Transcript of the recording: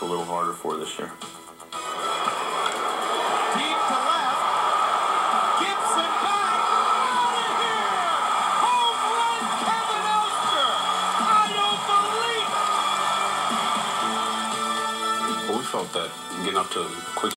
work a little harder for this year. Felt that getting up to quick